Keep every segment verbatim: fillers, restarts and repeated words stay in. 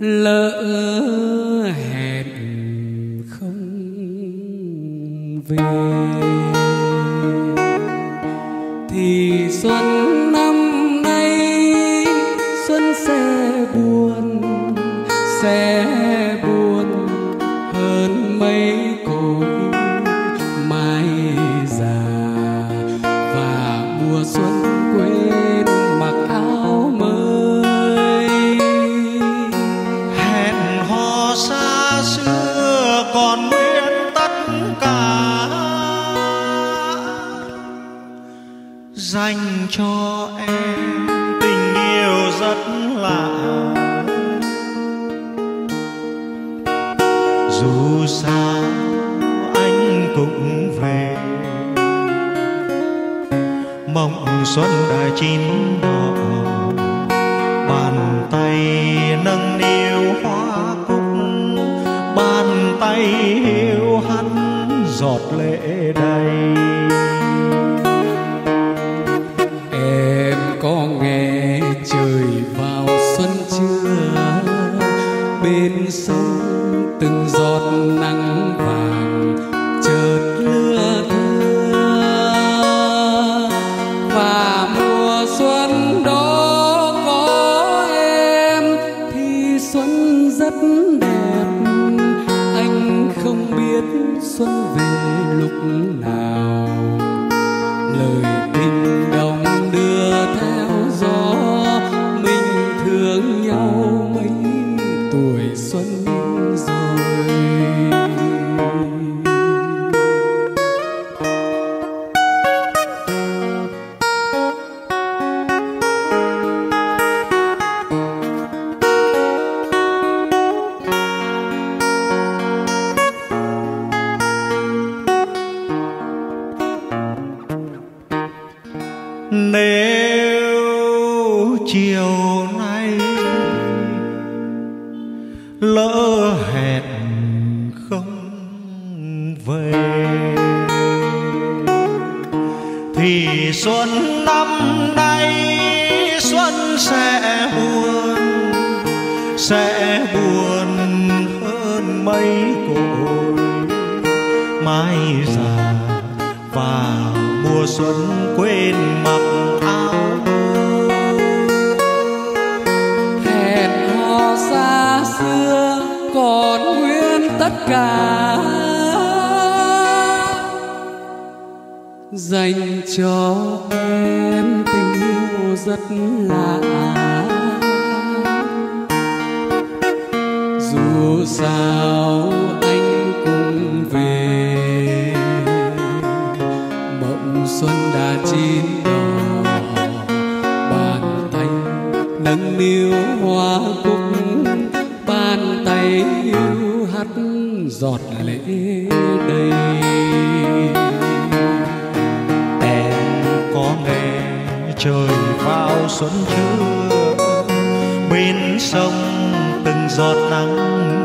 lỡ hẹn không về thì xuân năm nay xuân sẽ buồn sẽ buồn hơn mấy cội mai già và mùa xuân quên mặc áo mới hẹn hò xa xưa còn nguyên tất cả dành cho em tình yêu rất lạ dù sao anh cũng về mộng xuân đã chín đỏ bàn tay nâng niu hoa cúc bàn tay hiu hắt giọt lệ đầy em có nghe trời vào xuân chưa bên sông từng giọt nắng vàng chợt lưa thưa và mùa xuân đó có em thì xuân rất đẹp anh không biết xuân về lúc nào lời tình đồng đưa theo gió mình thương nhau mấy tuổi xuân nếu chiều nay lỡ hẹn không về thì xuân năm nay xuân sẽ buồn sẽ buồn hơn mấy cội mai già và mùa xuân quên mặc áo hẹn hò xa xưa còn nguyên tất cả dành cho em tình yêu rất lạ dù sao anh cũng về mộng xuân đã chín đỏ bàn tay nâng niu hoa cúc bàn tay hiu hắt giọt lệ đầy em có nghe trời vào xuân chưa bên sông từng giọt nắng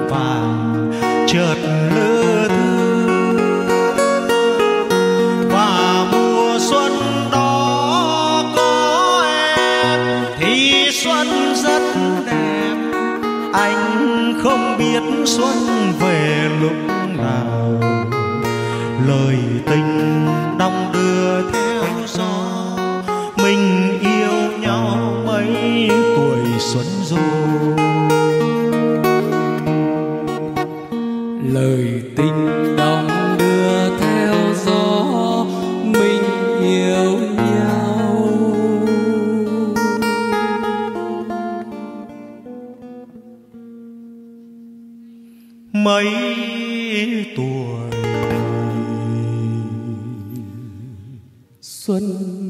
vàng chợt lưa thưa và mùa xuân đó có em thì xuân rất đẹp anh không biết xuân về lúc nào lời tình đong đưa theo gió mình yêu nhau mấy tuổi xuân rồi lời tình đong đưa theo gió mình yêu nhau mấy tuổi xuân.